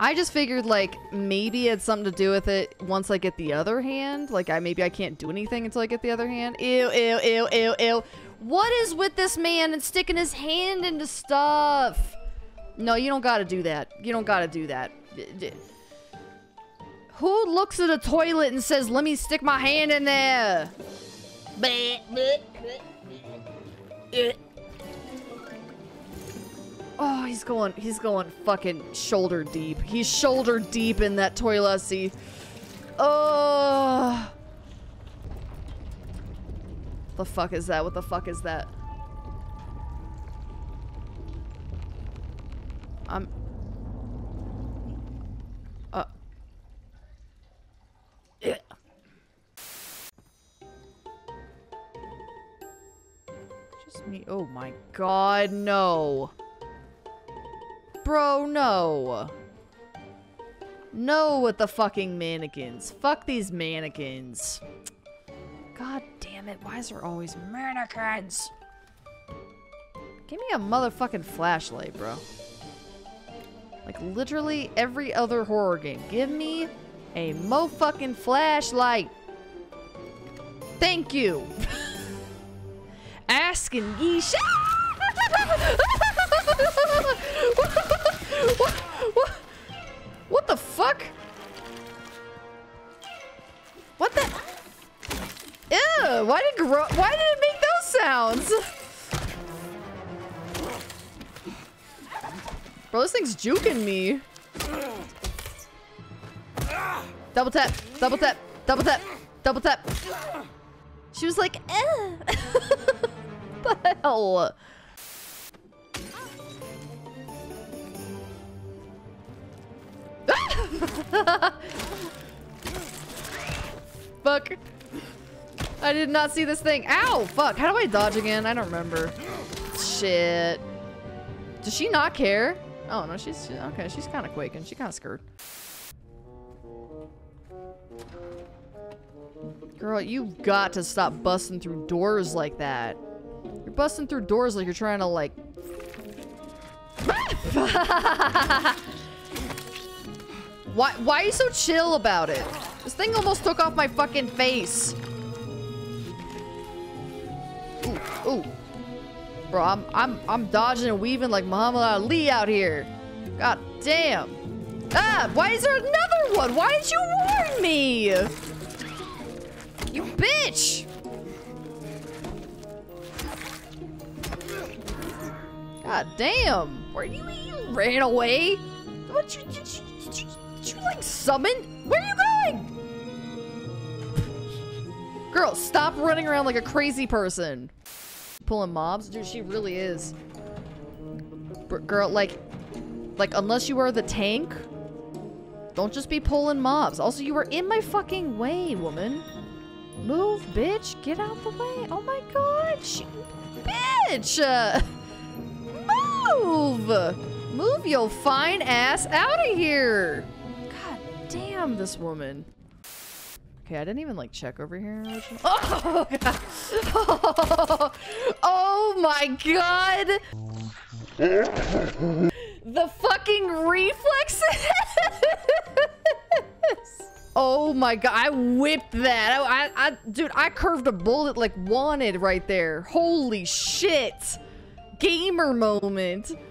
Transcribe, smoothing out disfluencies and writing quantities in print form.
I just figured, like, maybe it's something to do with it once I get the other hand. Like, maybe I can't do anything until I get the other hand. Ew, ew, ew, ew, ew. What is with this man and sticking his hand into stuff? No, you don't gotta do that. You don't gotta do that. Who looks at a toilet and says, let me stick my hand in there? Oh, he's going fucking shoulder deep. He's shoulder deep in that toilet seat. Oh. The fuck is that? What the fuck is that? Just me. Oh my god, no. Bro, no. No with the fucking mannequins. Fuck these mannequins. God damn it. Why is there always mannequins? Give me a motherfucking flashlight, bro. Like literally every other horror game. Give me a mo-fucking flashlight. Thank you. Asking ye shit. What the fuck? What the? Ew, why did it make those sounds? Bro, this thing's juking me. Double tap, double tap, double tap, double tap. She was like, eh. What the hell? Fuck. I did not see this thing. Ow, fuck. How do I dodge again? I don't remember. Shit. Does she not care? Oh, no, she's... Okay, she's kind of quaking. She kind of scared. Girl, you've got to stop busting through doors like that. You're busting through doors like you're trying to, like... Why are you so chill about it? This thing almost took off my fucking face. Ooh, ooh. Bro, I'm dodging and weaving like Muhammad Ali out here. God damn. Ah, why is there another one? Why did you warn me? You bitch! God damn. Where you ran away? What did you like summon? Where are you going? Girl, stop running around like a crazy person. Pulling mobs? Dude, she really is. Girl, like unless you are the tank, don't just be pulling mobs. Also, you were in my fucking way, woman. Move, bitch. Get out the way. Oh my god. Bitch! Move! Move your fine ass out of here! God damn this woman. Okay, I didn't even like check over here. Oh, god. Oh my god! The fucking reflexes! Oh my god! I whipped that. Dude, I curved a bullet like wanted right there. Holy shit! Gamer moment.